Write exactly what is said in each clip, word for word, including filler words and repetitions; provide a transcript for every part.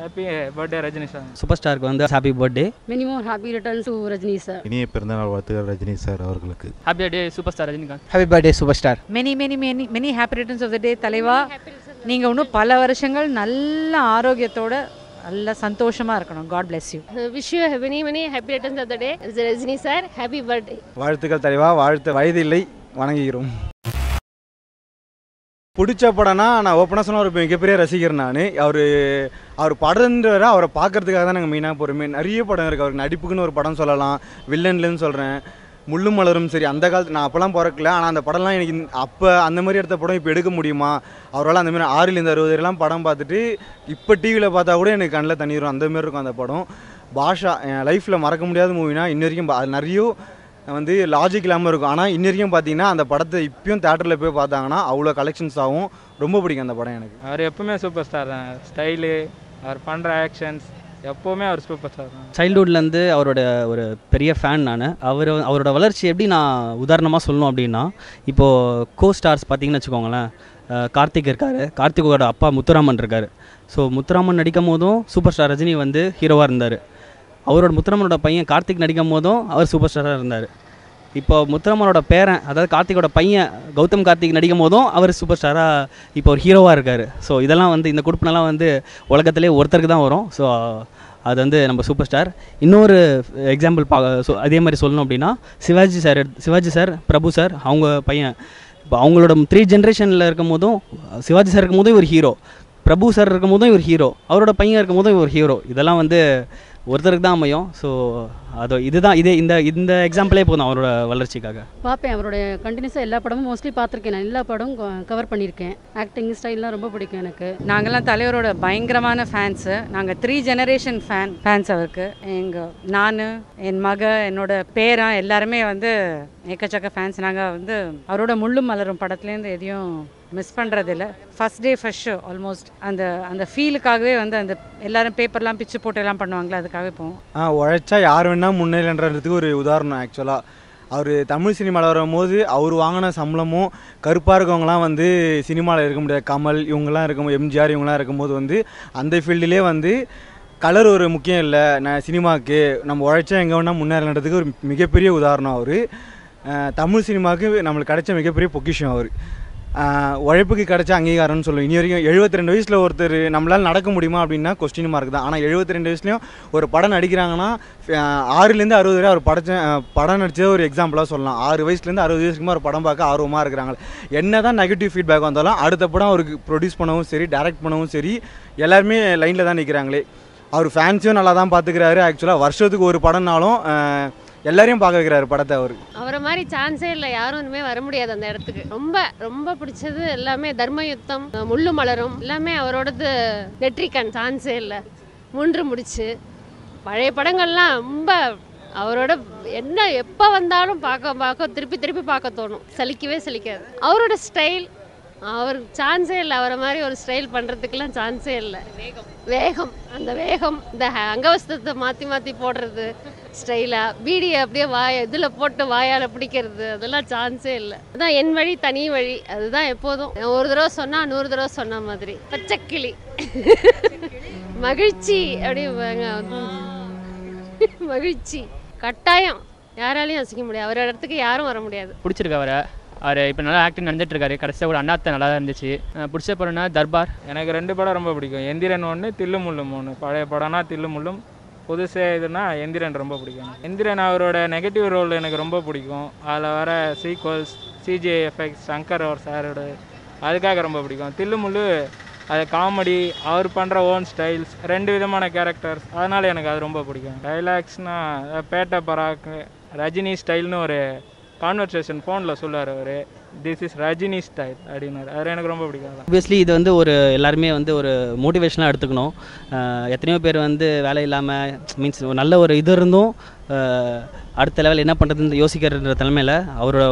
Happy birthday Rajini sir. Superstar ku vandha happy birthday. Many more happy returns to Rajini sir. இனிய பிறந்தநாள் வாழ்த்துக்கள் Rajini sir அவர்களுக்கு. Happy birthday superstar Rajinikanth. Happy birthday superstar. Many many many many happy returns of the day தலைவா. நீங்க இன்னும் பல வருஷங்கள் நல்ல ஆரோக்கியத்தோட நல்ல சந்தோஷமா இருக்கணும். God bless you. Wish you many many happy returns of the day Rajini sir. Happy birthday. வாழ்த்துக்கள் தலைவா. வாழ்த்து வயது இல்லை வணங்குகிறோம். பிடிச்ச படம்னா நான் ஓப்பனாக சொன்ன ஒரு மிகப்பெரிய ரசிகர் நான். அவர் அவர் படம்ன்றவரை அவரை பார்க்குறதுக்காக தான் நாங்கள் மெயினாக போகிறோமே. நிறைய படம் இருக்குது அவருக்கு. நடிப்புக்குன்னு ஒரு படம் சொல்லலாம், வில்லன்லன்னு சொல்கிறேன், முள்ளும் மலரும். சரி, அந்த காலத்து நான் அப்போலாம் பிறக்கல, ஆனால் அந்த படம்லாம் எனக்கு அப்போ அந்த மாதிரி எடுத்த படம் இப்போ எடுக்க முடியுமா அவரால்? அந்தமாதிரி ஆறுலேருந்து அறுபது எல்லாம் படம் பார்த்துட்டு இப்போ டிவியில் பார்த்தா கூட எனக்கு கண்ணில் தண்ணி வரும், அந்தமாரி இருக்கும் அந்த படம். பாஷா என் லைஃப்பில் மறக்க முடியாத மூவினா இன்ன வரைக்கும் அது நிறைய வந்து லாஜிக் இல்லாமல் இருக்கும். ஆனால் இன்ன வரைக்கும் பார்த்தீங்கன்னா அந்த படத்தை இப்போயும் தேட்டரில் போய் பார்த்தாங்கன்னா அவ்வளோ கலெக்ஷன்ஸ் ஆகும். ரொம்ப பிடிக்கும் அந்த படம் எனக்கு. அவர் எப்போவுமே சூப்பர் ஸ்டார் தான். ஸ்டைலு, அவர் பண்ணுற ஆக்ஷன்ஸ் எப்போவுமே அவர் சூப்பர் ஸ்டார் தான். சைல்டுஹுட்லேருந்து அவரோட ஒரு பெரிய ஃபேன் நான். அவர் அவரோட வளர்ச்சி எப்படி நான் உதாரணமாக சொல்லணும் அப்படின்னா, இப்போது கோ ஸ்டார்ஸ் பார்த்தீங்கன்னு வச்சுக்கோங்களேன், கார்த்திக் இருக்கார், கார்த்திகோட அப்பா முத்துராமன் இருக்கார். ஸோ முத்துராமன் நடிக்கும் போதும் சூப்பர் ஸ்டார் ரஜினி வந்து ஹீரோவாக இருந்தார். அவரோட முத்துராமனோட பையன் கார்த்திக் நடிக்கும் போதும் அவர் சூப்பர் ஸ்டாராக இருந்தார். இப்போ முத்துராமனோட பேரன், அதாவது கார்த்திகோட பையன் கௌதம் கார்த்திக் நடிக்கும் போதும் அவர் சூப்பர் ஸ்டாராக இப்போ ஒரு ஹீரோவாக இருக்கார். ஸோ இதெல்லாம் வந்து இந்த குடுப்பினெல்லாம் வந்து உலகத்துலேயே ஒருத்தருக்கு தான் வரும். ஸோ அது வந்து நம்ம சூப்பர் ஸ்டார். இன்னொரு எக்ஸாம்பிள் பா ஸோ அதே மாதிரி சொல்லணும் அப்படின்னா Sivaji sir Sivaji sir Prabhu sir அவங்க பையன். இப்போ அவங்களோட த்ரீ ஜென்ரேஷனில் இருக்கும் போதும் சிவாஜி சார் இருக்கும் போதும் இவர் ஹீரோ, பிரபு சார் இருக்கும் போதும் இவர் ஹீரோ, அவரோட பையன் இருக்கும் போதும் இவர் ஹீரோ. இதெல்லாம் வந்து ஒருத்தருக்கு தான் அமையும். ஸோ அதோ இதுதான் இதே இந்த இந்த எக்ஸாம்பிளே போதும் அவரோட வளர்ச்சிக்காக. பார்ப்பேன் அவருடைய கண்டினியூஸாக எல்லா படமும் மோஸ்ட்லி பார்த்துருக்கேன் நான். எல்லா படமும் கவர் பண்ணியிருக்கேன். ஆக்டிங் ஸ்டைல்லாம் ரொம்ப பிடிக்கும் எனக்கு. நாங்கள்லாம் தலைவரோட பயங்கரமான ஃபேன்ஸு. நாங்கள் த்ரீ ஜெனரேஷன் ஃபேன் ஃபேன்ஸ் அவருக்கு. எங்கள் நான், என் மக, என்னோட பேரன் எல்லாருமே வந்து ஏக்கச்சக்க ஃபேன்ஸ். நாங்கள் வந்து அவரோட முள்ளும் மலரும் படத்துலேருந்து எதையும் மிஸ் பண்ணுறதில்ல. First day first show almost அந்த அந்த ஃபீலுக்காகவே வந்து அந்த எல்லாரும் பேப்பர்லாம் பிச்சு போட்டு எல்லாம் பண்ணுவாங்களே, அதுக்காகவே போவோம். ஆ, உழைச்சா யார் வேணால் முன்னேறன்றதுக்கு ஒரு உதாரணம். ஆக்சுவலாக அவர் தமிழ் சினிமாவில் வரும்போது அவர் வாங்கின சம்பளமும் கருப்பாக இருக்கவங்களாம் வந்து சினிமாவில் இருக்க முடியாது. கமல் இவங்கெல்லாம் இருக்கும்போது, எம்ஜிஆர் இவங்களாம் இருக்கும்போது வந்து அந்த ஃபீல்டிலே வந்து கலர் ஒரு முக்கியம் இல்லை. நான் சினிமாவுக்கு நம்ம உழைச்சா எங்கே வேணால் முன்னேறன்றதுக்கு ஒரு மிகப்பெரிய உதாரணம் அவர். தமிழ் சினிமாவுக்கு நம்மளுக்கு கிடைச்ச மிகப்பெரிய பொக்கிஷம் அவர். உழைப்புக்கு கிடைச்ச அங்கீகாரம்னு சொல்லுவோம். இனி வரைக்கும் எழுபத்தி ரெண்டு வயசில் ஒருத்தர் நம்மளால் நடக்க முடியுமா அப்படின்னா கொஸ்டின் மார்க் தான். ஆனால் எழுபத்தி ரெண்டு வயசுலேயும் ஒரு படம் நடிக்கிறாங்கன்னா ஆறுலேருந்து அறுபது வரை அவர் படைச்ச படம் நடித்தது ஒரு எக்ஸாம்பிளாக சொல்லலாம். ஆறு வயசுலேருந்து அறுபது வயசுக்குமா ஒரு படம் பார்க்க ஆர்வமாக இருக்கிறாங்க. என்ன தான் நெகட்டிவ் ஃபீட்பேக் வந்தாலும் அடுத்த படம் அவருக்கு ப்ரொடியூஸ் பண்ணவும் சரி, டைரக்ட் பண்ணவும் சரி, எல்லாருமே லைனில் தான் நிற்கிறாங்களே. அவர் ஃபேன்ஸையும் நல்லா தான் பார்த்துக்கிறாரு. ஆக்சுவலாக வருஷத்துக்கு ஒரு படம்னாலும் எல்லாரையும் பார்க்க வைக்கிறாரு படத்தை அவரு. அவரை மாதிரி சான்ஸே இல்லை, யாரும் ஒன்றுமே வர முடியாது அந்த இடத்துக்கு. ரொம்ப ரொம்ப பிடிச்சது எல்லாமே தர்ம யுத்தம், முள்ளு மலரும் எல்லாமே அவரோடது. வெற்றிக்கான சான்ஸே இல்லை, மூன்று முடிச்சு. பழைய படங்கள்லாம் ரொம்ப அவரோட என்ன எப்போ வந்தாலும் பார்க்க பார்க்க திருப்பி திருப்பி பார்க்க தோணும். சலிக்கவே சலிக்காது அவரோட ஸ்டைல். அவர் சான்ஸே இல்லை, அவரை மாதிரி ஒரு ஸ்டைல் பண்ணுறதுக்கெல்லாம் சான்ஸே இல்லை. வேகம் வேகம் அந்த வேகம், இந்த அங்கவஸ்தத்தை மாற்றி மாற்றி போடுறது, ஸ்டைலாக பீடியை அப்படியே வாய இதில் போட்டு வாயால் பிடிக்கிறது, அதெல்லாம் சான்ஸே இல்லை. அதுதான் என் வழி தனி வழி, அதுதான் எப்போதும். ஒரு தடவை சொன்னால் நூறு தடவை சொன்ன மாதிரி. பச்சைக்கிளி மகிழ்ச்சி அப்படி மகிழ்ச்சி கட்டாயம் யாராலையும் அசைக்க முடியாது. அவரோட இடத்துக்கு யாரும் வர முடியாது. பிடிச்சிருக்கு அவரை. அவர் இப்போ நல்லா ஆக்டிங் நடந்துட்டு இருக்காரு. கடைசியாக கூட அண்ணாத்த நல்லா தான் இருந்துச்சு. பிடிச்ச படம்னா தர்பார். எனக்கு ரெண்டு படம் ரொம்ப பிடிக்கும். எந்திரன் ஒன்று, தில்லு முள்ளும் ஒன்று. பழைய படம்னா தில்லு முள்ளும், புதுசே இதுனா எந்திரன் ரொம்ப பிடிக்கும். எந்திரன் அவரோட நெகட்டிவ் ரோல் எனக்கு ரொம்ப பிடிக்கும். அதில் வர சீக்வல்ஸ், சிஜே எஃபெக்ட்ஸ், சங்கர் அவர் சாரோட, அதுக்காக ரொம்ப பிடிக்கும். தில்லு முள்ளு அது காமெடி, அவர் பண்ணுற ஓன் ஸ்டைல்ஸ், ரெண்டு விதமான கேரக்டர்ஸ், அதனால் எனக்கு அது ரொம்ப பிடிக்கும். டைலாக்ஸ்னால் பேட்ட பராக் ரஜினி ஸ்டைல்னு ஒரு கான்வர்சேஷன் ஃபோனில் சொல்லார் அவர். திஸ் இஸ் ரஜினி ஸ்டைல் அப்படின்னாரு. அது எனக்கு ரொம்ப பிடிக்கும். ஆப்வியஸ்லி இது வந்து ஒரு எல்லாருமே வந்து ஒரு மோட்டிவேஷனாக எடுத்துக்கணும். எத்தனையோ பேர் வந்து வேலை இல்லாமல் மீன்ஸ் நல்ல ஒரு இது இருந்தும் அடுத்த லெவல் என்ன பண்ணுறதுன்னு யோசிக்கிறன்ற தலைமையில் அவரோட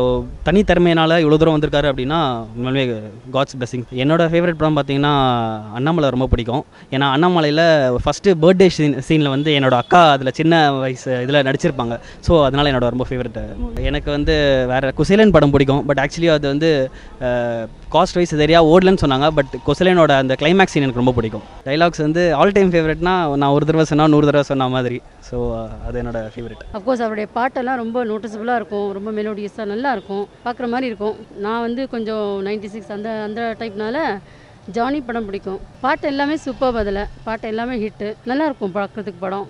தனித்திறமையினால் இவ்வளோ தூரம் வந்திருக்காரு அப்படின்னா உண்மையிலே காட்ஸ் பிளெஸிங். என்னோட ஃபேவரட் படம் பார்த்திங்கன்னா அண்ணாமலை ரொம்ப பிடிக்கும். ஏன்னா அண்ணாமலையில் ஃபஸ்ட்டு பர்த்டே சீன் சீனில் வந்து என்னோடய அக்கா அதில் சின்ன வயசு இதில் நடிச்சிருப்பாங்க. ஸோ அதனால் என்னோட ரொம்ப ஃபேவரட். எனக்கு வந்து வேறு குசேலன் படம் பிடிக்கும். பட் ஆக்சுவலி அது வந்து காஸ்ட் வைஸ் சரியா ஓடலன்னு சொன்னாங்க. பட் கொசலைனோட அந்த கிளைமாக்ஸ் சீன் எனக்கு ரொம்ப பிடிக்கும். டயலாக்ஸ் வந்து ஆல் டைம் ஃபேவரட்னா நான் ஒரு தடவை சொன்னா நூறு தடவை சொன்ன மாதிரி. ஸோ அது என்னோட ஃபேவரட். ஆஃப் கோர்ஸ் அவருடைய பாட்டெல்லாம் ரொம்ப நோட்டிசபிளா இருக்கும், ரொம்ப மெலோடியஸா நல்லா இருக்கும், பார்க்குற மாதிரி இருக்கும். நான் வந்து கொஞ்சம் நைன்டி சிக்ஸ் அந்த அந்த டைப்னால ஜானி படம் பிடிக்கும். பாட்டு எல்லாமே சூப்பர், அதில் பாட்டு எல்லாமே ஹிட்டு, நல்லா இருக்கும் பார்க்குறதுக்கு படம்.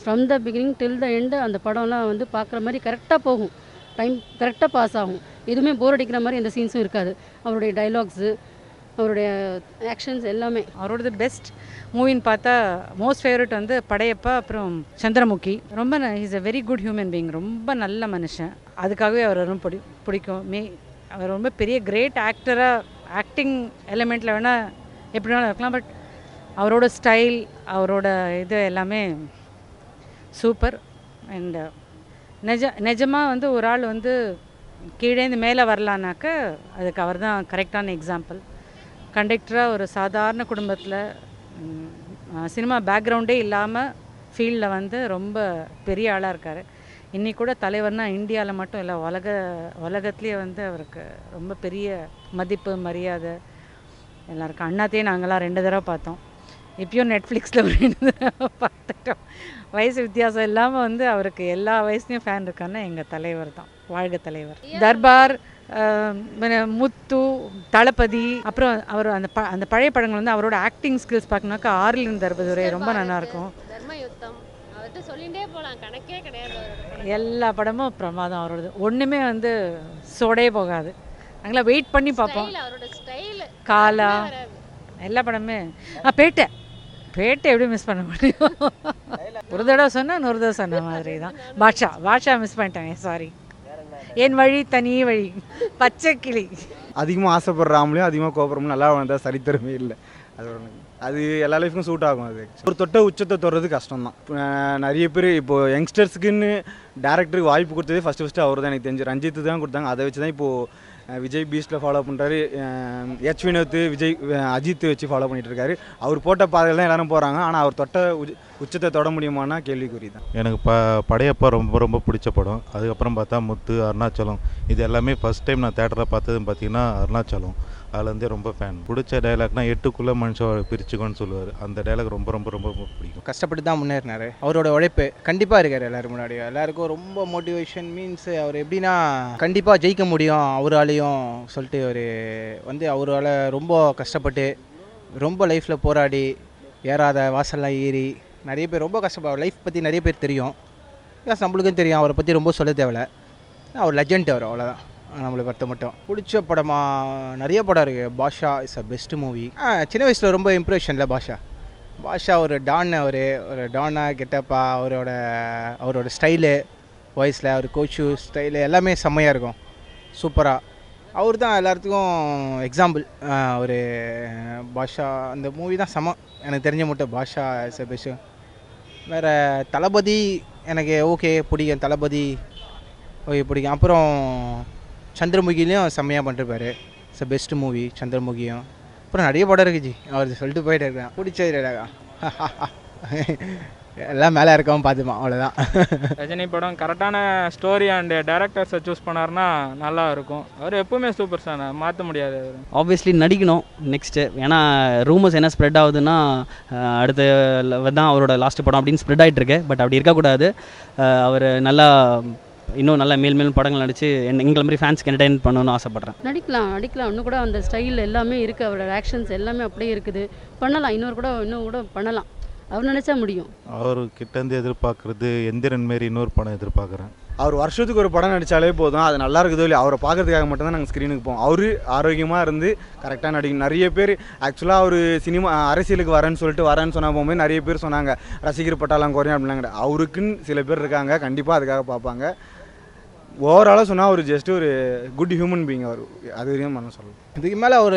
From the beginning till the end அந்த படம்லாம் வந்து பார்க்குற மாதிரி கரெக்டாக போகும், டைம் கரெக்டாக பாஸ் ஆகும், எதுவுமே போர் அடிக்கிற மாதிரி எந்த சீன்ஸும் இருக்காது. அவருடைய டைலாக்ஸு, அவருடைய ஆக்ஷன்ஸ் எல்லாமே அவரோடது பெஸ்ட் மூவின்னு பார்த்தா மோஸ்ட் ஃபேவரட் வந்து படையப்பா, அப்புறம் சந்திரமுகி. ரொம்ப is a very good human being, ரொம்ப நல்ல மனுஷன். அதுக்காகவே அவர் ரொம்ப பிடி பிடிக்கும் மே அவர் ரொம்ப பெரிய கிரேட் ஆக்டராக ஆக்டிங் எலிமெண்ட்டில் வேணால் எப்படி வேணாலும் இருக்கலாம். பட் அவரோட ஸ்டைல், அவரோட இது எல்லாமே சூப்பர். அண்ட் நிஜ நிஜமாக வந்து ஒரு ஆள் வந்து கீழேந்து மேலே வரலான்னாக்க அதுக்கு அவர் தான் கரெக்டான எக்ஸாம்பிள். கண்டக்டராக ஒரு சாதாரண குடும்பத்தில் சினிமா பேக்ரவுண்டே இல்லாமல் ஃபீல்டில் வந்து ரொம்ப பெரிய ஆளாக இருக்கார். இன்னி கூட தலைவர்னால் இந்தியாவில் மட்டும் இல்லை, உலக உலகத்துலேயே வந்து அவருக்கு ரொம்ப பெரிய மதிப்பு மரியாதை எல்லாம் இருக்குது. அண்ணாத்தையும் நாங்கள்லாம் ரெண்டு தடவை பார்த்தோம், இப்பயும் நெட்ஃப்ளிக்ஸில் ஒரு ரெண்டு தடவை பார்த்துட்டோம். வயசு வித்தியாசம் இல்லாமல் வந்து அவருக்கு எல்லா வயசுலேயும் ஃபேன் இருக்காருன்னா எங்கள் தலைவர் தான். வாழ்க தலைவர். தர்பார், முத்து, தளபதி, அப்புறம் அவர் அந்த ப அந்த பழைய படங்கள் வந்து அவரோட ஆக்டிங் ஸ்கில்ஸ் பார்க்கணுனாக்கா ஆறிலிருந்து தர்பதுரை ரொம்ப நல்லாயிருக்கும். எல்லா படமும் பிரமாதம் அவரோடது, ஒன்றுமே வந்து சோடே போகாது. நாங்களாம் வெயிட் பண்ணி பார்ப்போம். காலா எல்லா படமே ஆ பேட்டை பேட்டை எப்படி மிஸ் பண்ண முடியும்? ஒரு தடவை சொன்னால் நூறு தடவை சொன்ன மாதிரி தான். பாட்ஷா பாட்ஷா மிஸ் பண்ணிட்டாங்க, சாரி. என் வழி தனி வழி, பச்சை கிளி. அதிகமாக ஆசைப்படுறாமலையும் அதிகமாக கோபுரமும் நல்லா வந்தால் சரித்திரமே இல்லை. அது அது எல்லா லைஃப்க்கும் சூட் ஆகும். அது ஒரு தொட்ட உச்சத்தை தொடுறது கஷ்டம் தான். நிறைய பேர் இப்போது யங்ஸ்டர்ஸுக்குன்னு டேரக்டருக்கு வாய்ப்பு கொடுத்ததே ஃபஸ்ட்டு ஃபஸ்ட்டு அவர் தான். எனக்கு தெரிஞ்சு ரஞ்சித்து தான் கொடுத்தாங்க. அதை வச்சு தான் இப்போது விஜய் பீஸ்ட்டில் ஃபாலோ பண்ணுறாரு, எச் வினோத், விஜய், அஜித் வச்சு ஃபாலோ பண்ணிகிட்டு இருக்காரு. அவர் போட்ட பாதையில் தான் எல்லாரும் போகிறாங்க. ஆனால் அவர் தொட்ட உச்சத்தை தொட முடியுமானா கேள்விக்குறி தான். எனக்கு ப படையப்பா ரொம்ப ரொம்ப பிடிச்ச படம். அதுக்கப்புறம் பார்த்தா முத்து, அருணாச்சலம், இது எல்லாமே ஃபஸ்ட் டைம் நான் தேட்டரில் பார்த்ததுன்னு பார்த்தீங்கன்னா அருணாச்சலம். அதுலேருந்தே ரொம்ப ஃபேன். பிடிச்ச டைலாக்னா எட்டுக்குள்ளே மனுஷன் பிரிச்சுக்கோன்னு சொல்லுவார். அந்த டைலாக் ரொம்ப ரொம்ப ரொம்ப பிடிக்கும். கஷ்டப்பட்டு தான் முன்னேறினார். அவரோட உழைப்பு கண்டிப்பாக இருக்கார் எல்லாரும் முன்னாடி. எல்லாருக்கும் ரொம்ப மோட்டிவேஷன் மீன்ஸ் அவர் எப்படின்னா கண்டிப்பாக ஜெயிக்க முடியும் அவராலையும் சொல்லிட்டு அவர் வந்து அவரால் ரொம்ப கஷ்டப்பட்டு ரொம்ப லைஃப்பில் போராடி ஏறாத வாசல்லாம் ஏறி நிறைய பேர் ரொம்ப கஷ்டப்பட அவர் லைஃப் பற்றி நிறைய பேர் தெரியும். ப்ளஸ் நம்மளுக்கும் தெரியும், அவரை பற்றி ரொம்ப சொல்ல தேவையில்லை. அவர் லெஜண்ட், அவர் அவ்வளோதான். நம்மளை பொறுத்த மட்டும் பிடிச்ச படமாக நிறைய படம் இருக்குது. Baasha is a best movie. சின்ன வயசில் ரொம்ப இம்ப்ரெஷன்ல பாஷா. பாஷா ஒரு டான், அவர் ஒரு டானாக கெட்டப்பா, அவரோட அவரோட ஸ்டைலு, வாய்ஸில் அவர் கோச்சு ஸ்டைலு எல்லாமே செம்மையாக இருக்கும், சூப்பராக. அவர் தான் எல்லாத்துக்கும் எக்ஸாம்பிள். ஒரு பாஷா அந்த மூவி தான் செம. எனக்கு தெரிஞ்ச மட்டும் பாஷா இஸ் அ பெஸ்ட். வேறு தளபதி எனக்கு ஓகே பிடிக்கும், தளபதி ஓகே பிடிக்கும். அப்புறம் சந்திரமுகிலையும் செம்மையாக பண்ணிருப்பார். இட்ஸ் அ பெஸ்ட் மூவி சந்திரமுகியும். அப்புறம் நிறைய படம் இருக்குது ஜி. அவர் சொல்லிட்டு போயிட்டே இருக்கான். பிடிச்சது இல்லைடா எல்லாம் மேலே இருக்கவும் பார்த்துப்பான், அவ்வளோதான். ரஜினி படம் கரெக்டான ஸ்டோரி அண்டு டேரக்டர்ஸை சூஸ் பண்ணார்னா நல்லா இருக்கும். அவர் எப்பவுமே சூப்பர் சார், மாற்ற முடியாது. ஆப்வியஸ்லி நடிக்கணும் நெக்ஸ்ட்டு. ஏன்னா ரூமர்ஸ் என்ன ஸ்ப்ரெட் ஆகுதுன்னா அடுத்த தான் அவரோட லாஸ்ட் படம் அப்படின்னு ஸ்ப்ரெட் ஆகிட்டு இருக்கு. பட் அப்படி இருக்கக்கூடாது. அவர் நல்லா இன்னும் நல்லா மேல் மேலும் படங்கள் நடிச்சு எங்களை மாதிரி ஃபேன்ஸ்க்கு என்டர்டைன் பண்ணணும்னு ஆசைப்பட்றேன். நடிக்கலாம் நடிக்கலாம் இன்னும் கூட அந்த ஸ்டைல் எல்லாமே இருக்குது. அவரோட ஆக்ஷன்ஸ் எல்லாமே அப்படியே இருக்குது, பண்ணலாம். இன்னொரு கூட இன்னும் கூட பண்ணலாம், அவர் நினச்சா முடியும். அவர் கிட்டேருந்து எதிர்பார்க்குறது எந்திரன் மாரி இன்னொரு படம் எதிர்பார்க்குறேன். அவர் வருஷத்துக்கு ஒரு படம் நடித்தாலே போதும், அது நல்லா இருக்குதோ இல்லையா. அவரை பார்க்குறதுக்காக மட்டும்தான் நாங்கள் ஸ்க்ரீனுக்கு போவோம். அவர் ஆரோக்கியமாக இருந்து கரெக்டாக நடிக்கணும். நிறைய பேர் ஆக்சுவலாக அவர் சினிமா அரசியலுக்கு வரேன்னு சொல்லிட்டு வரேன்னு சொன்னால் போகும்போது நிறைய பேர் சொன்னாங்க ரசிகர் பட்டாலாம் குறையும் அப்படின்னாங்க. அவருக்குன்னு சில பேர் இருக்காங்க, கண்டிப்பாக அதுக்காக பார்ப்பாங்க. ஓவராலாக சொன்னால் அவர் ஜஸ்ட்டு ஒரு குட் ஹியூமன் பீயிங். அவர் அது வரையும் மனம் சொல்லணும். இதுக்கு மேலே அவர்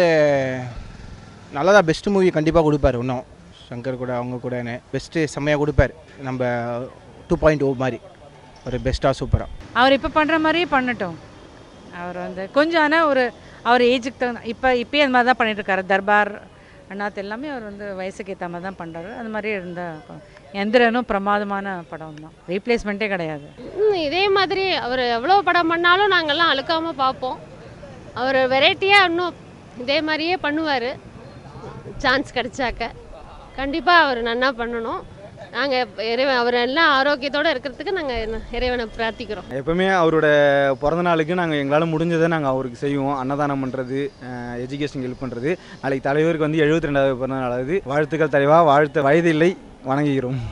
நல்லதாக பெஸ்ட் மூவி கண்டிப்பாக கொடுப்பார். இன்னும் சங்கர் கூட அவங்க கூட பெஸ்ட்டு செம்மையாக கொடுப்பார். நம்ம டூ பாயிண்ட் ஓ மாதிரி ஒரு பெஸ்ட்டாக சூப்பராக அவர் இப்போ பண்ணுற மாதிரியே பண்ணட்டும். அவர் வந்து கொஞ்சம் ஆனால் ஒரு அவர் ஏஜுக்கு தகுந்த இப்போ இப்போயே அது மாதிரி தான் பண்ணிட்டுருக்காரு. தர்பார், அண்ணாத்து எல்லாமே அவர் வந்து வயசுக்கு ஏற்ற மாதிரி தான் பண்ணுறாரு. அது மாதிரியே இருந்தால் எந்திரனும் பிரமாதமான படம் தான், ரீப்ளேஸ்மெண்ட்டே கிடையாது. இதே மாதிரி அவர் எவ்வளோ படம் பண்ணாலும் நாங்கள்லாம் அழுக்காமல் பார்ப்போம். और वेरेटिया इनमें मारिये पड़वार चांस कंपा ना पड़नों आरोग्योड़ इरेवन प्रार्थिक्रोम எப்பமே அவரோட பிறந்த நாளுக்கு நாங்க எங்களால முடிஞ்சதை நாங்க அவருக்கு செய்வோம் அன்னதானம் பண்றது எஜுகேஷன் ஹெல்ப் பண்றது நாளைக்கு தலைவருக்கு வந்து எழுபத்தி இரண்டாவது பிறந்த நாள் அது வாழ்த்துக்கள் தலைவா வாழ்த்து வயதில்லை வணங்குகிறோம்।